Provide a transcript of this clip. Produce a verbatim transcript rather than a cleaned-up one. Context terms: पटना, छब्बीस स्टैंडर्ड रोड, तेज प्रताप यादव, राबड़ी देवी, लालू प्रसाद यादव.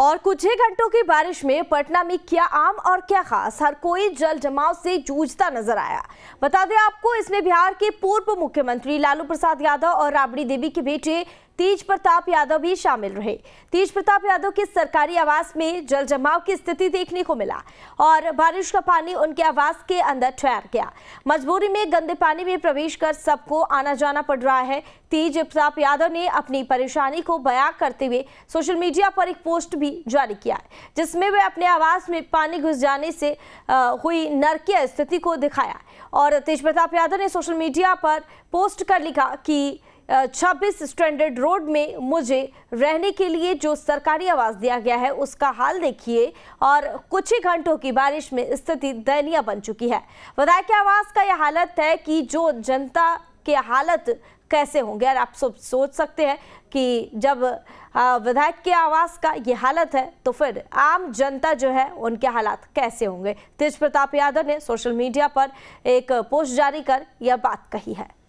और कुछ ही घंटों की बारिश में पटना में क्या आम और क्या खास, हर कोई जल जमाव से जूझता नजर आया। बता दें आपको, इसमें बिहार के पूर्व मुख्यमंत्री लालू प्रसाद यादव और राबड़ी देवी के बेटे तेज प्रताप यादव भी शामिल रहे। तेज प्रताप यादव के सरकारी आवास में जल जमाव की स्थिति देखने को मिला और बारिश का पानी उनके आवास के अंदर ठहर गया। मजबूरी में गंदे पानी में प्रवेश कर सबको आना जाना पड़ रहा है। तेज प्रताप यादव ने अपनी परेशानी को बयां करते हुए सोशल मीडिया पर एक पोस्ट भी जारी किया है, जिसमें वे अपने आवास में पानी घुस जाने से हुई नरकीय स्थिति को दिखाया। और तेज प्रताप यादव ने सोशल मीडिया पर पोस्ट कर लिखा कि छब्बीस स्टैंडर्ड रोड में मुझे रहने के लिए जो सरकारी आवास दिया गया है उसका हाल देखिए, और कुछ ही घंटों की बारिश में स्थिति दयनीय बन चुकी है। बताया कि आवास का यह हालत है कि जो जनता के हालत कैसे होंगे। और आप सब सोच सकते हैं कि जब विधायक के आवास का ये हालत है तो फिर आम जनता जो है उनके हालात कैसे होंगे। तेज प्रताप यादव ने सोशल मीडिया पर एक पोस्ट जारी कर यह बात कही है।